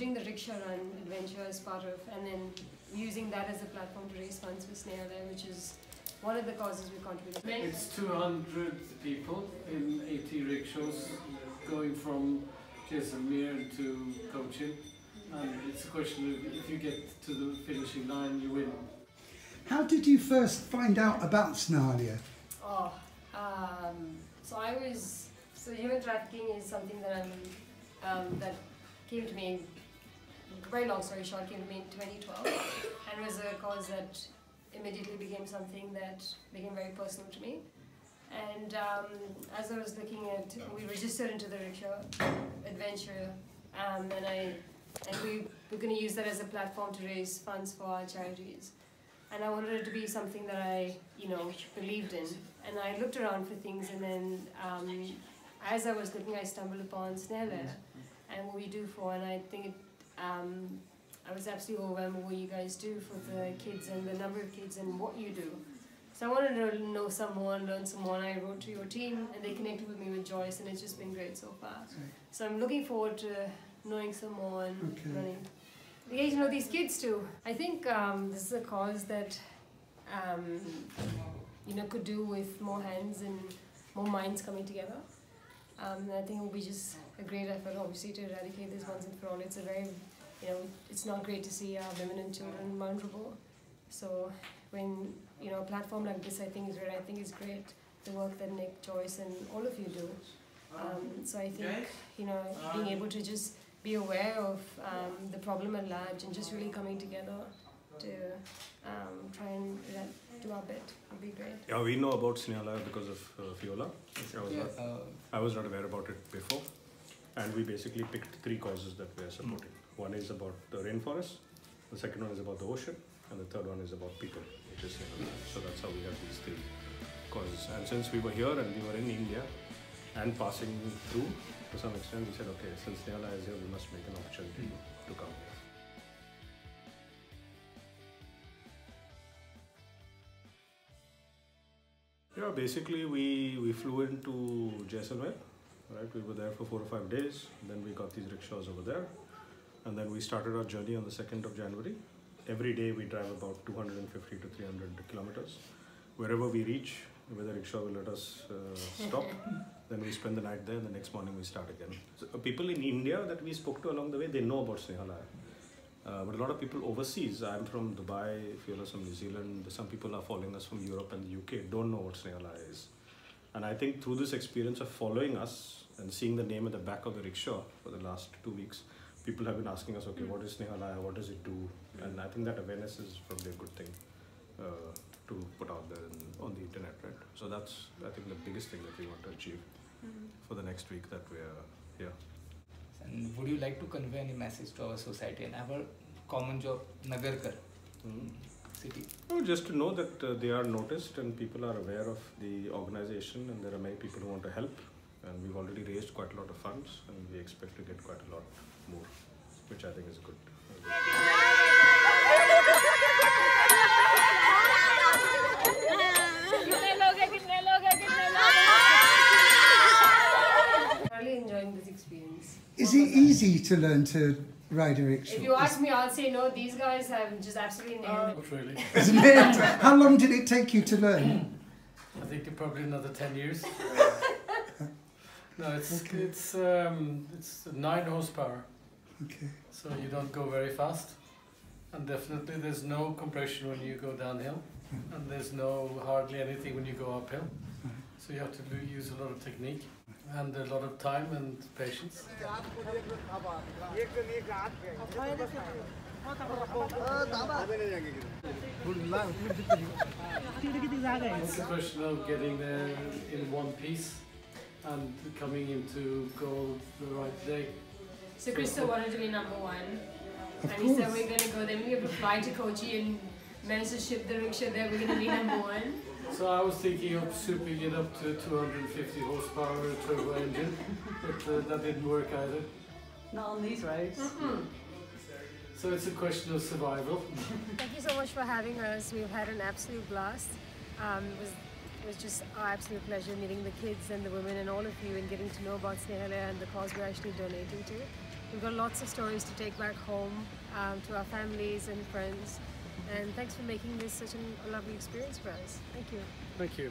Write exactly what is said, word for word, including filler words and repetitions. including the rickshaw run adventure as part of, and then using that as a platform to raise funds for Snehalaya, which is one of the causes we contribute to. It's two hundred people in eighty rickshaws going from Jaisalmer to Kochi, and it's a question of if you get to the finishing line, you win. How did you first find out about Snehalaya? Oh, um, so I was, so human trafficking is something that I'm, um, that came to me, very long story short, came to me in twenty twelve, and was a cause that immediately became something that became very personal to me. And um, as I was looking at, we registered into the rickshaw adventure, um, and I, and we were going to use that as a platform to raise funds for our charities. And I wanted it to be something that I, you know, believed in. And I looked around for things, and then um, as I was looking, I stumbled upon Snehalaya and what we do for, and I think it, um, I was absolutely overwhelmed with what you guys do for the kids and the number of kids and what you do. So I wanted to know some more and learn some more, and I wrote to your team and they connected with me with Joyce, and it's just been great so far. So I'm looking forward to knowing some more and okay. running. We get to know these kids too. I think um, this is a cause that um, you know, could do with more hands and more minds coming together. Um, and I think it would be just a great effort, obviously, to eradicate this once and for all. It's a very, you know, it's not great to see our women and children vulnerable. So when, you know, a platform like this, I think is where I think is great, the work that Nick, Joyce, and all of you do. Um, so I think, you know, being able to just be aware of um, the problem at large and just really coming together to um, try and do our bit would be great. Yeah, we know about Snehalaya because of uh, Fiola. I was, yes. not, I was not aware about it before. And we basically picked three causes that we are supporting. Mm. One is about the rainforest, the second one is about the ocean, and the third one is about people, which is Snehalaya. So that's how we have these three causes. And since we were here and we were in India and passing through, to some extent, we said, okay, since Snehalaya is here, we must make an opportunity mm. to come here. Yeah, basically we, we flew into Jaisalmer, right? We were there for four or five days, then we got these rickshaws over there, and then we started our journey on the second of January. Every day we drive about two hundred fifty to three hundred kilometers. Wherever we reach, whether rickshaw will let us uh, stop, then we spend the night there, and the next morning we start again. So, uh, people in India that we spoke to along the way, they know about Snehalaya. Uh, but a lot of people overseas, I'm from Dubai, Fiola's from New Zealand, some people are following us from Europe and the U K, don't know what Snehalaya is. And I think through this experience of following us and seeing the name at the back of the rickshaw for the last two weeks, people have been asking us, okay, what is Snehalaya, what does it do? And I think that awareness is probably a good thing Uh, to put out there on the internet, right? So that's, I think, the biggest thing that we want to achieve mm-hmm. for the next week that we are here. And would you like to convey any message to our society and our common job, Nagarkar mm-hmm. city? No, just to know that uh, they are noticed and people are aware of the organization, and there are many people who want to help, and we've already raised quite a lot of funds, and we expect to get quite a lot more, which I think is good. Is it easy to learn to ride a rickshaw? If you ask me, I'll say no. These guys have just absolutely nailed it. Not really. Isn't it? How long did it take you to learn? I think probably another ten years. No, it's okay. it's um, it's nine horsepower. Okay. So you don't go very fast, and definitely there's no compression when you go downhill, and there's no hardly anything when you go uphill. So you have to do, use a lot of technique and a lot of time and patience. It's a question of getting there in one piece and coming into goal the right day. So Christer wanted to be number one, and he said we're going to go there, we're going to fly to Kochi and manage to ship the rickshaw there, we're going to be number one. So I was thinking of souping it up to two hundred fifty horsepower turbo engine, but uh, that didn't work either. Not on these roads. Mm-hmm. So it's a question of survival. Thank you so much for having us. We've had an absolute blast. Um, it was, it was just our absolute pleasure meeting the kids and the women and all of you, and getting to know about Snehalaya and the cause we're actually donating to. We've got lots of stories to take back home um, to our families and friends. And thanks for making this such a lovely experience for us. Thank you. Thank you.